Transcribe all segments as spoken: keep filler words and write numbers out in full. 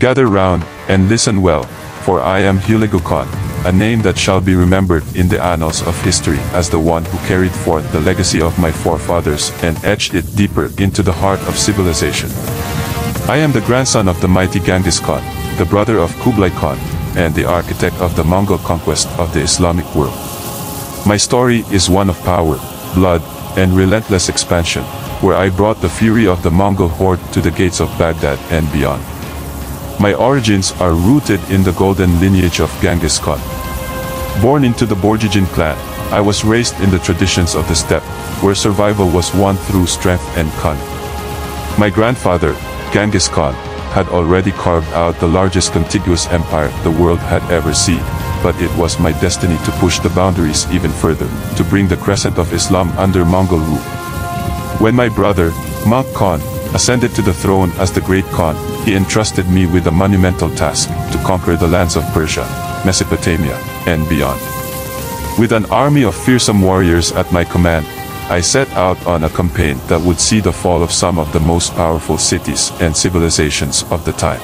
Gather round, and listen well, for I am Hülegü Khan, a name that shall be remembered in the annals of history as the one who carried forth the legacy of my forefathers and etched it deeper into the heart of civilization. I am the grandson of the mighty Genghis Khan, the brother of Kublai Khan, and the architect of the Mongol conquest of the Islamic world. My story is one of power, blood, and relentless expansion, where I brought the fury of the Mongol horde to the gates of Baghdad and beyond. My origins are rooted in the golden lineage of Genghis Khan. Born into the Borjijin clan, I was raised in the traditions of the steppe, where survival was won through strength and cunning. My grandfather, Genghis Khan, had already carved out the largest contiguous empire the world had ever seen, but it was my destiny to push the boundaries even further, to bring the crescent of Islam under Mongol rule. When my brother, Möngke Khan, ascended to the throne as the Great Khan, he entrusted me with the monumental task to conquer the lands of Persia, Mesopotamia, and beyond. With an army of fearsome warriors at my command, I set out on a campaign that would see the fall of some of the most powerful cities and civilizations of the time.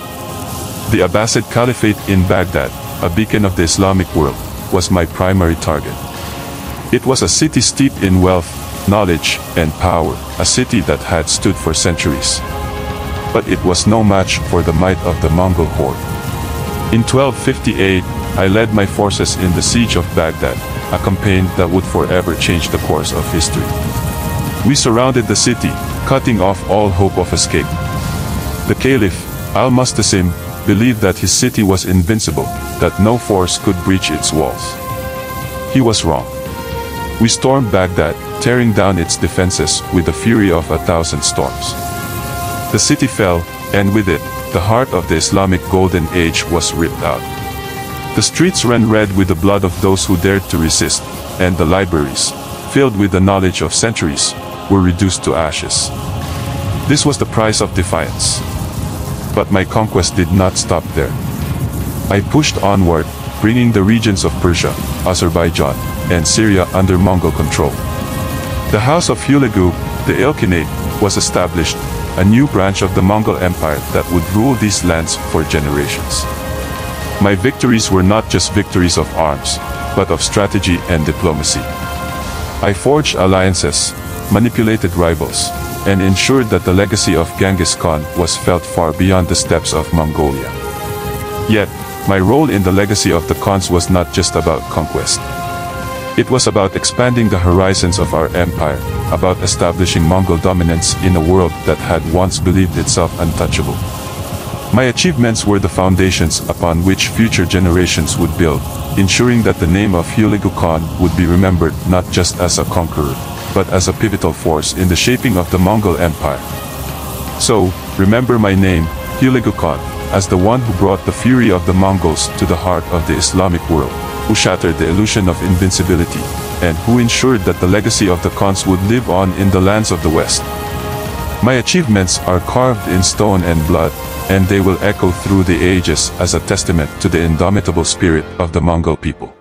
The Abbasid Caliphate in Baghdad, a beacon of the Islamic world, was my primary target. It was a city steeped in wealth, knowledge, and power, a city that had stood for centuries. But it was no match for the might of the Mongol horde. In twelve fifty-eight, I led my forces in the siege of Baghdad, a campaign that would forever change the course of history. We surrounded the city, cutting off all hope of escape. The Caliph, Al-Mustasim, believed that his city was invincible, that no force could breach its walls. He was wrong. We stormed Baghdad, tearing down its defenses with the fury of a thousand storms. The city fell, and with it, the heart of the Islamic Golden Age was ripped out. The streets ran red with the blood of those who dared to resist, and the libraries, filled with the knowledge of centuries, were reduced to ashes. This was the price of defiance. But my conquest did not stop there. I pushed onward, bringing the regions of Persia, Azerbaijan, and Syria under Mongol control. The House of Hülegü, the Ilkhanate, was established, a new branch of the Mongol Empire that would rule these lands for generations. My victories were not just victories of arms, but of strategy and diplomacy. I forged alliances, manipulated rivals, and ensured that the legacy of Genghis Khan was felt far beyond the steppes of Mongolia. Yet, my role in the legacy of the Khans was not just about conquest. It was about expanding the horizons of our empire, about establishing Mongol dominance in a world that had once believed itself untouchable. My achievements were the foundations upon which future generations would build, ensuring that the name of Hülegü Khan would be remembered not just as a conqueror, but as a pivotal force in the shaping of the Mongol Empire. So, remember my name, Hülegü Khan, as the one who brought the fury of the Mongols to the heart of the Islamic world, who shattered the illusion of invincibility, and who ensured that the legacy of the Khans would live on in the lands of the West. My achievements are carved in stone and blood, and they will echo through the ages as a testament to the indomitable spirit of the Mongol people.